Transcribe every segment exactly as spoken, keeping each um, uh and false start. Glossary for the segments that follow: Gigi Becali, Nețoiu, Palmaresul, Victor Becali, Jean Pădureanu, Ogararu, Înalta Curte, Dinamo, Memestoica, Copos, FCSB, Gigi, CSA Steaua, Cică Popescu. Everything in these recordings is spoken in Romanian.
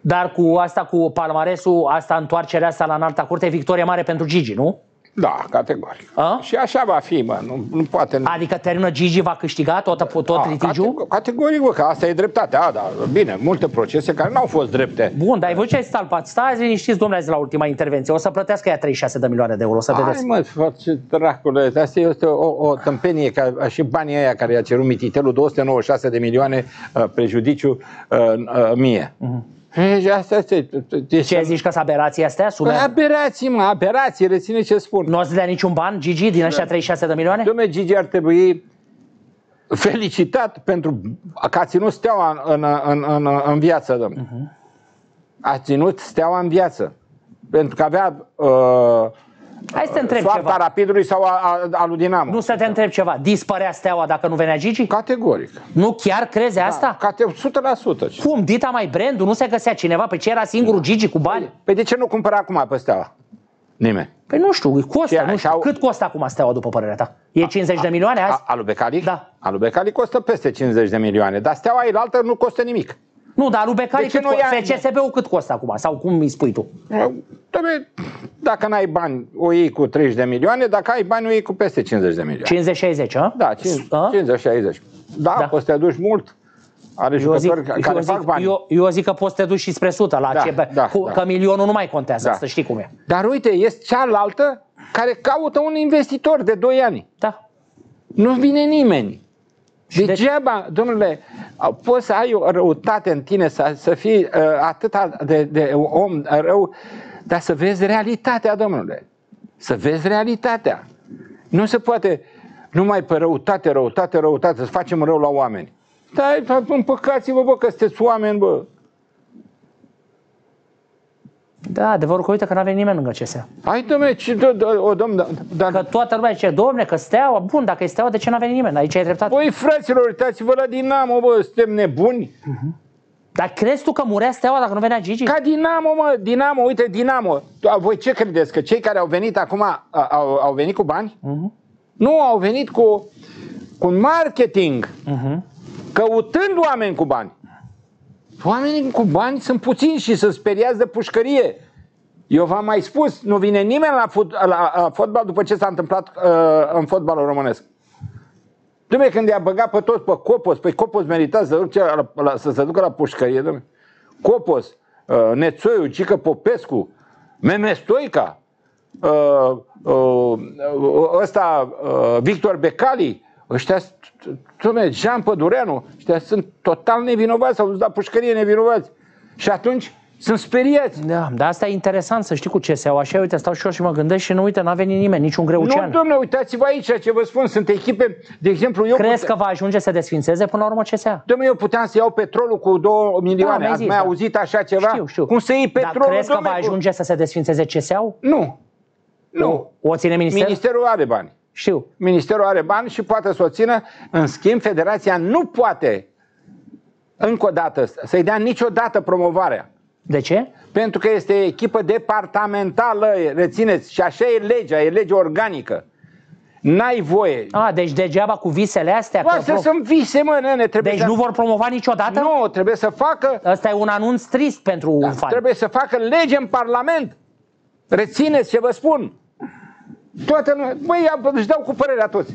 Dar cu asta, cu Palmaresul, asta, întoarcerea asta la Înalta Curte, victorie mare pentru Gigi, nu? Da, categoric. A? Și așa va fi, mă, nu, nu poate... Nu. Adică termină Gigi, va câștiga tot, tot litigiul? Categoric, bă, că asta e dreptatea, da, da, bine, multe procese care n-au fost drepte. Bun, dar ai văzut ce ai stalpat? Stați liniștiți, domnule, la ultima intervenție, o să plătească ea treizeci și șase de milioane de euro, o să vedeți. Hai, mă, face dracule, asta este o, o tâmpenie, ca și banii aia care i-a cerut mititelul, două sute nouăzeci și șase de milioane uh, prejudiciu uh, uh, mie. Uh-huh. Asta este, este... Ce zici, că sunt aberații astea? Sume? Aberații, mă, aberații, reține ce spun. Nu o să dea niciun ban, Gigi, din ăștia treizeci și șase de milioane? Dom'le, Gigi ar trebui felicitat pentru că a ținut Steaua în, în, în, în viață, domnule. Uh-huh. A ținut Steaua în viață. Pentru că avea... Uh, Hai să te întreb ceva. Rapidului sau al Dinamo. Nu, să te întreb ceva. Dispărea Steaua dacă nu venea Gigi? Categoric. Nu chiar crezi da, asta? o sută la sută. Cum? Dita mai brandul? Nu se găsea cineva? Păi ce era singurul Gigi cu bani? Păi de ce nu cumpăra acum pe Steaua? Nimeni. Păi nu știu, costă, nu știu. Au... Cât costă acum Steaua, după părerea ta? E cincizeci de milioane azi? Alu Becali? Da. Alu Becali costă peste cincizeci de milioane, dar Steaua ilaltă nu costă nimic. Nu, dar lui Becali, cât nu F C S B-ul cât costă acum? Sau cum îi spui tu? Dacă n-ai bani, o iei cu treizeci de milioane, dacă ai bani, o iei cu peste cincizeci de milioane. cincizeci șaizeci, a? Da, cincizeci șaizeci. Da, da, poți să te duci mult. Are jucători care eu zic, fac bani. Eu, eu zic că poți să te duci și spre o sută, la da, ce, da, cu, da. Că milionul nu mai contează, da. Să știi cum e. Dar uite, este cealaltă care caută un investitor de doi ani. Da. Nu vine nimeni. Degeaba, domnule, poți să ai o răutate în tine, să, să fii uh, atâta de, de om rău, dar să vezi realitatea, domnule. Să vezi realitatea. Nu se poate numai pe răutate, răutate, răutate, să facem rău la oameni. Dar împăcați-vă, bă, că sunteți oameni, bă. Da, adevărul că uite că n-avea nimeni lângă C S A. Hai, domne, o domnă... Că toată lumea zice, domne, că Steaua, bun, dacă e Steaua, de ce n-avea nimeni? Aici ai dreptate. Băi, fraților, uitați-vă la Dinamo, bă, suntem nebuni. Uh-huh. Dar crezi tu că murea Steaua dacă nu venea Gigi? Ca Dinamo, mă, Dinamo, uite, Dinamo. Voi ce credeți? Că cei care au venit acum au, au venit cu bani? Uh-huh. Nu, au venit cu, cu marketing, uh-huh. Căutând oameni cu bani. Oamenii cu bani sunt puțini și se speriați de pușcărie. Eu v-am mai spus, nu vine nimeni la, fut, la, la fotbal după ce s-a întâmplat uh, în fotbalul românesc. Dumne, când i-a băgat pe toți pe Copos, pe Copos merita să, duce la, la, să se ducă la pușcărie. Dumne. Copos, uh, Nețoiu, Cică Popescu, Memestoica, uh, uh, ăsta, uh, Victor Becali, ăștia, dom'le, Jean Pădureanu, ăștia sunt total nevinovați, s-au dus la pușcărie nevinovați. Și atunci sunt speriați. Da, dar asta e interesant, să știi, cu C S A-ul. Așa, uite, stau și eu și mă gândesc și nu, uite, n-a venit nimeni, niciun greucean. Nu, dom'le, uitați-vă aici ce vă spun, sunt echipe, de exemplu, eu... Crezi că va ajunge să desfințeze până la urmă C S A? Dom'le, eu puteam să iau petrolul cu două milioane, da, ați mai da. auzit așa ceva? Știu, știu. Cum să iei petrolul, dar crezi dom'le, că va ajunge cu... să se desfințeze C S A-ul? Nu. Nu. O ține ministerul? Ministerul are bani. Știu. Ministerul are bani și poate să o țină. În schimb, federația nu poate încă o dată să-i dea niciodată promovarea. De ce? Pentru că este echipă departamentală, rețineți, și așa e legea, e legea organică. N-ai voie. A, deci degeaba cu visele astea. Bă, să sunt vise, mă, nene, trebuie deci să... nu vor promova niciodată? Nu, trebuie să facă... Asta e un anunț trist pentru da, un fan. Trebuie să facă lege în Parlament. Rețineți ce vă spun. Toată, băi, își dau cu părerea toți.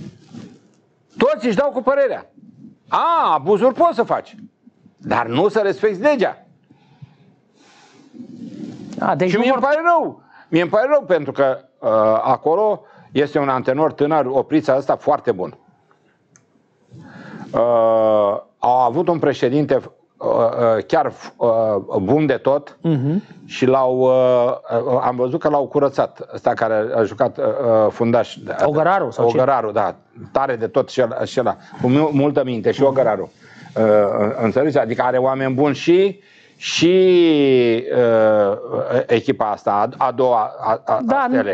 Toți își dau cu părerea. A, abuzuri poți să faci, dar nu să respecti legea. A, deci și mie vor... îmi pare rău. Mie îmi pare rău pentru că uh, acolo este un antrenor tânăr, Oprița asta, foarte bun. Uh, au avut un președinte uh, uh, chiar uh, bun de tot, uh-huh. Și l-au uh, am văzut că l-au curățat. Ăsta care a jucat uh, fundaș. Ogararu. Sau Ogararu, ce? Da. Tare de tot și ăla. Cu multă minte și uh-huh. Ogararu. Uh, înțelegi? Adică are oameni buni și... și uh, echipa asta a, a doua a, a da,